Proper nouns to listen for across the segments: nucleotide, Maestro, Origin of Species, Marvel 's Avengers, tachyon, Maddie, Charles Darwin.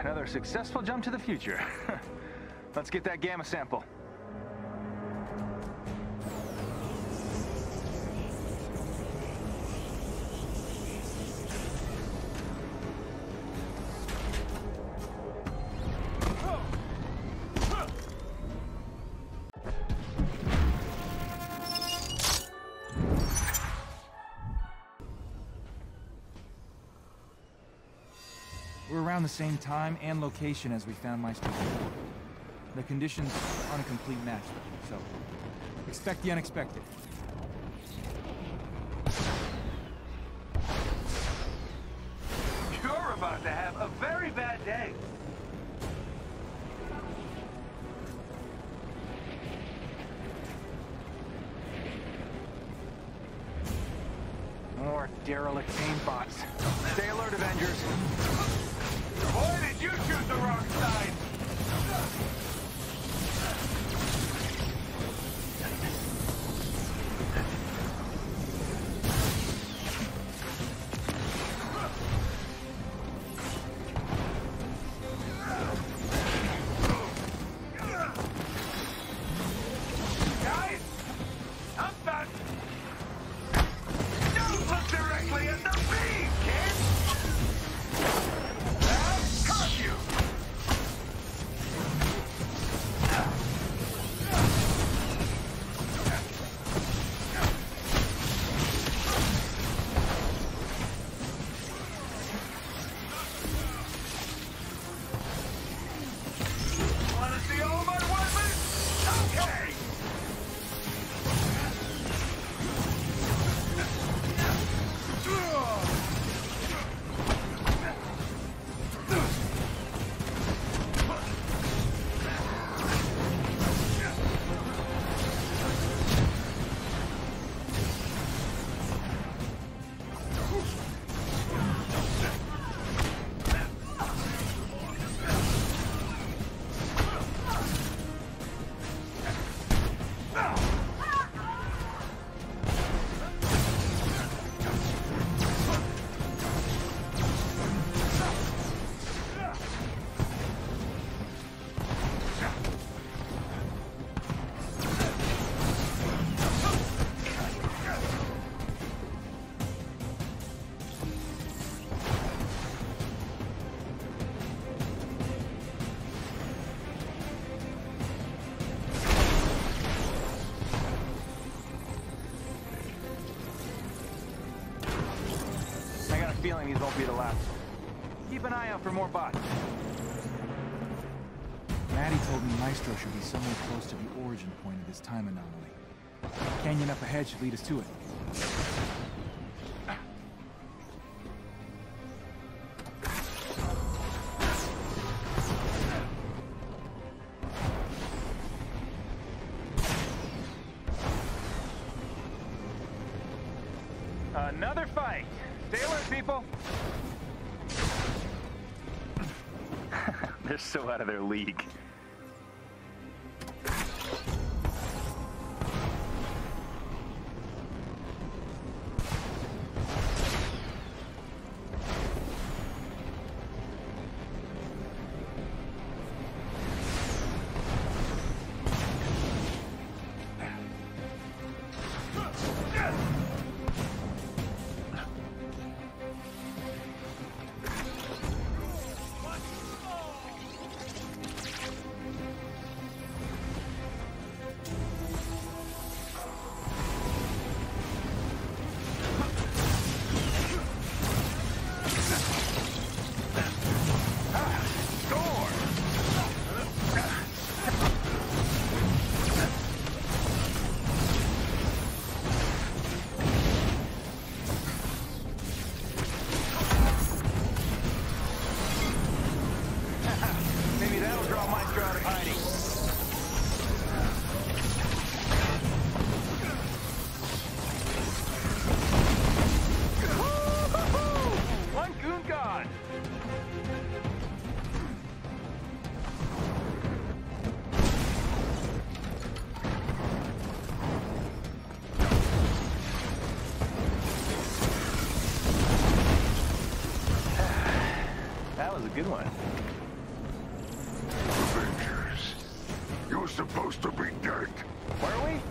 Another successful jump to the future. Let's get that gamma sample. We're around the same time and location as we found Maestro. The conditions aren't a complete match, so expect the unexpected. You're about to have a very bad day. More derelict aimbots. Stay alert, Avengers. Why did you choose the wrong side? Feeling these won't be the last. Keep an eye out for more bots. Maddie told me Maestro should be somewhere close to the origin point of this time anomaly. A canyon up ahead should lead us to it. Another fight! Stay alert, people! They're so out of their league. That was a good one.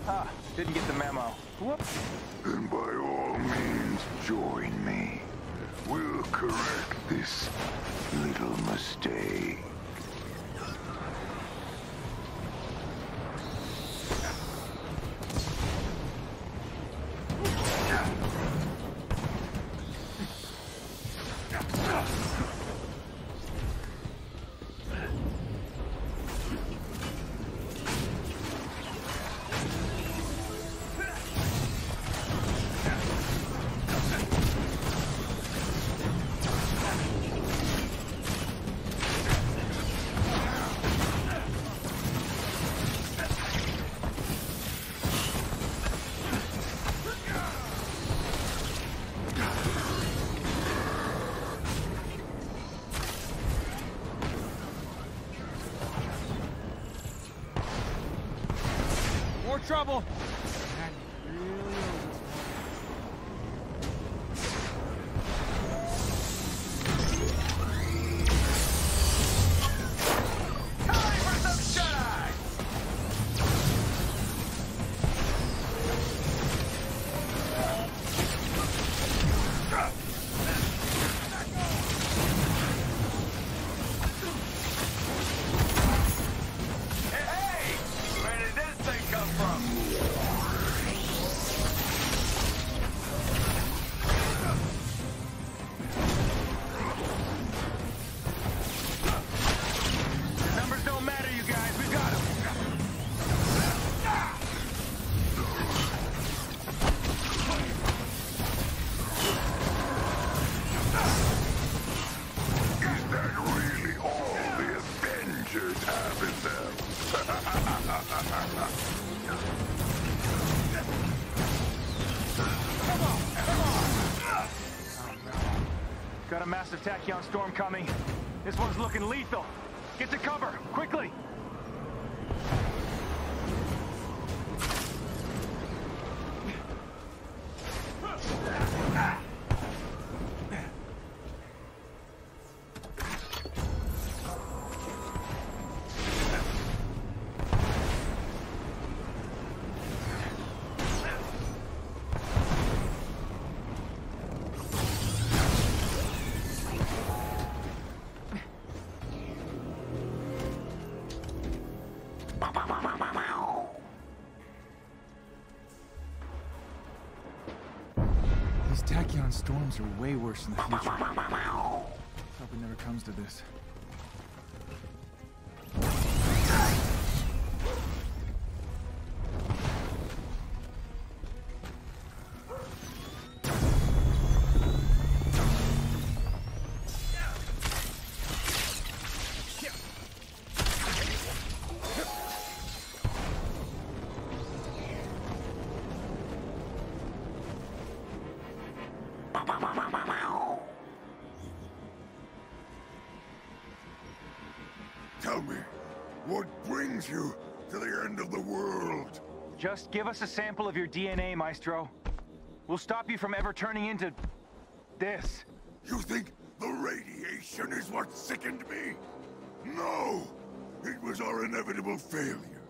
Ah, didn't get the memo. Whoops. Then by all means, join me. We'll correct this little mistake. Trouble. Got a massive tachyon storm coming. This one's looking lethal. Get to cover, quickly! Storms are way worse in the future. Hope it never comes to this. Tell me, what brings you to the end of the world? Just give us a sample of your DNA, Maestro. We'll stop you from ever turning into this. You think the radiation is what sickened me? No! It was our inevitable failure.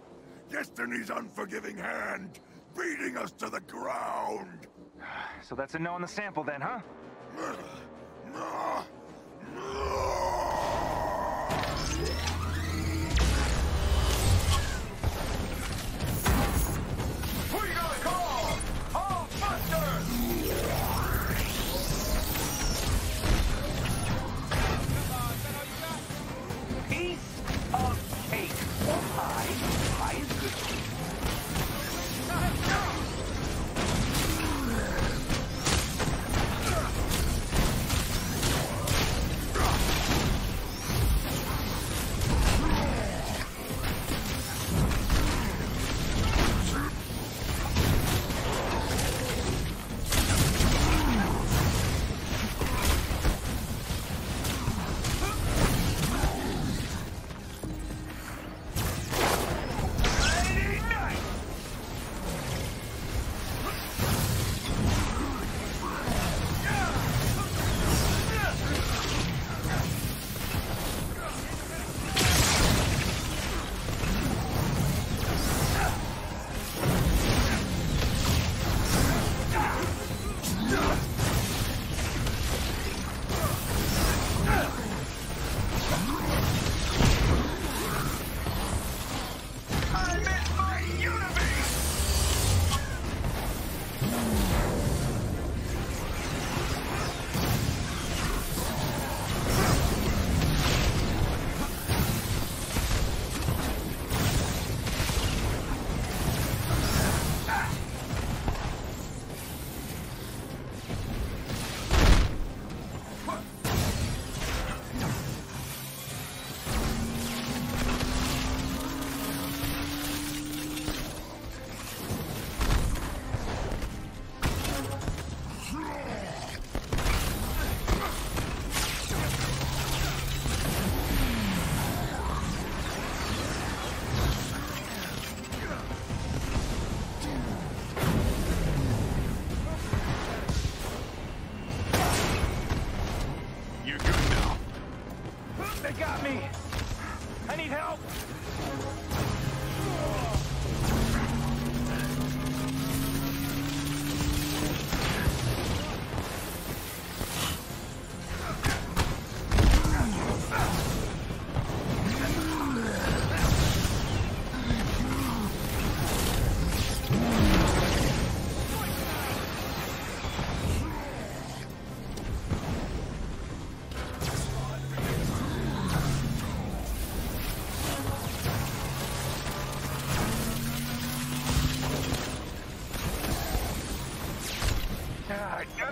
Destiny's unforgiving hand, beating us to the ground. So that's a no on the sample then, huh? No!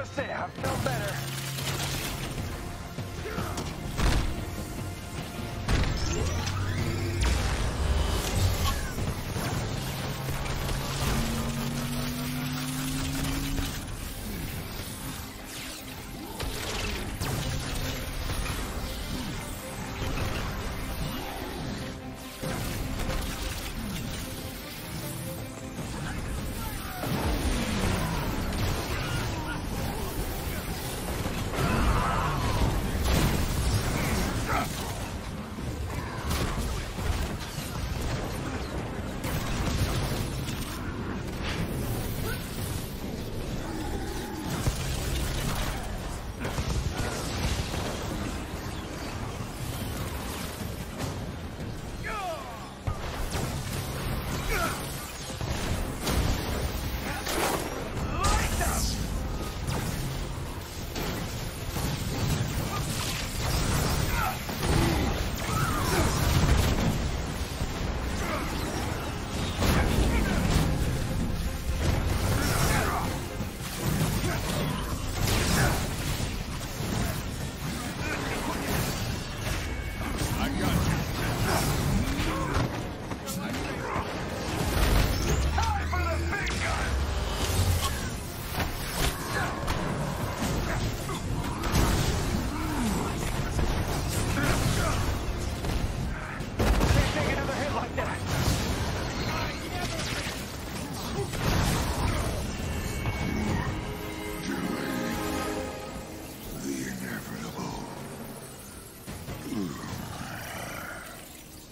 gotta say, I felt better.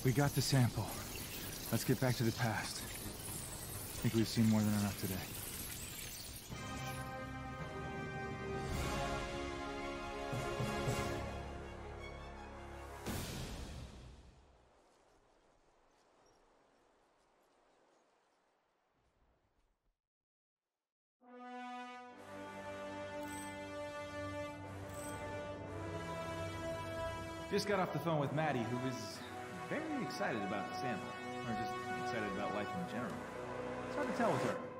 We got the sample. Let's get back to the past. I think we've seen more than enough today. Just got off the phone with Maddie, who was very excited about the sample, or just excited about life in general. It's hard to tell with her.